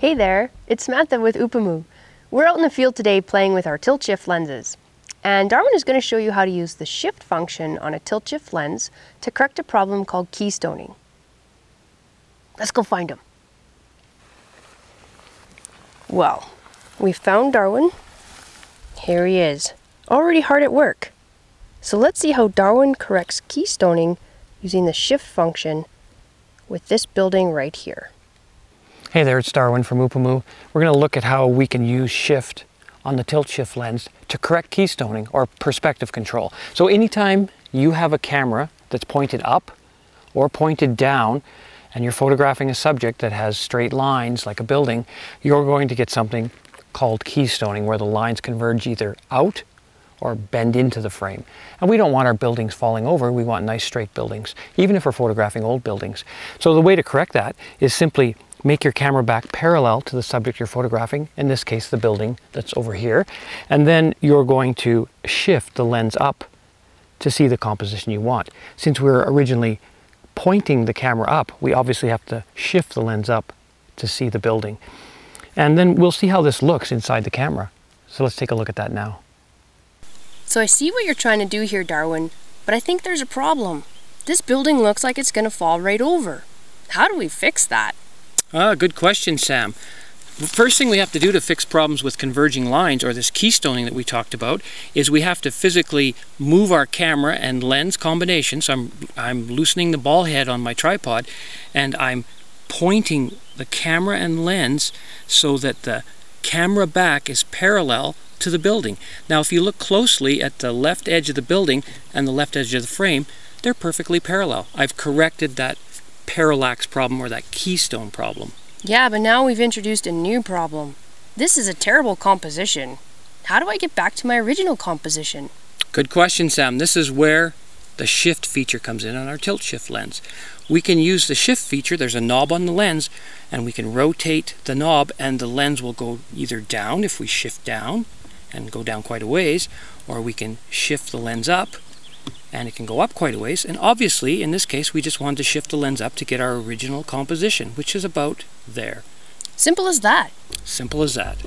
Hey there, it's Samantha with Oopomoo. We're out in the field today playing with our tilt-shift lenses. And Darwin is going to show you how to use the shift function on a tilt-shift lens to correct a problem called keystoning. Let's go find him. Well, we found Darwin. Here he is, already hard at work. So let's see how Darwin corrects keystoning using the shift function with this building right here. Hey there, it's Darwin from Oopomoo. We're going to look at how we can use shift on the tilt-shift lens to correct keystoning or perspective control. So anytime you have a camera that's pointed up or pointed down and you're photographing a subject that has straight lines like a building, you're going to get something called keystoning where the lines converge either out or bend into the frame. And we don't want our buildings falling over, we want nice straight buildings, even if we're photographing old buildings. So the way to correct that is simply make your camera back parallel to the subject you're photographing, in this case the building that's over here, and then you're going to shift the lens up to see the composition you want. Since we were originally pointing the camera up, we obviously have to shift the lens up to see the building. And then we'll see how this looks inside the camera. So let's take a look at that now. So I see what you're trying to do here, Darwin, but I think there's a problem. This building looks like it's going to fall right over. How do we fix that? Good question, Sam. The first thing we have to do to fix problems with converging lines, or this keystoning that we talked about, is we have to physically move our camera and lens combination. So I'm loosening the ball head on my tripod, and I'm pointing the camera and lens so that the camera back is parallel to the building. Now if you look closely at the left edge of the building and the left edge of the frame, they're perfectly parallel. I've corrected that parallax problem, or that keystone problem. Yeah, but now we've introduced a new problem. This is a terrible composition. How do I get back to my original composition? Good question, Sam. This is where the shift feature comes in on our tilt shift lens. We can use the shift feature. There's a knob on the lens and we can rotate the knob and the lens will go either down if we shift down and go down quite a ways, or we can shift the lens up and it can go up quite a ways. And obviously in this case we just wanted to shift the lens up to get our original composition, which is about there. Simple as that. Simple as that.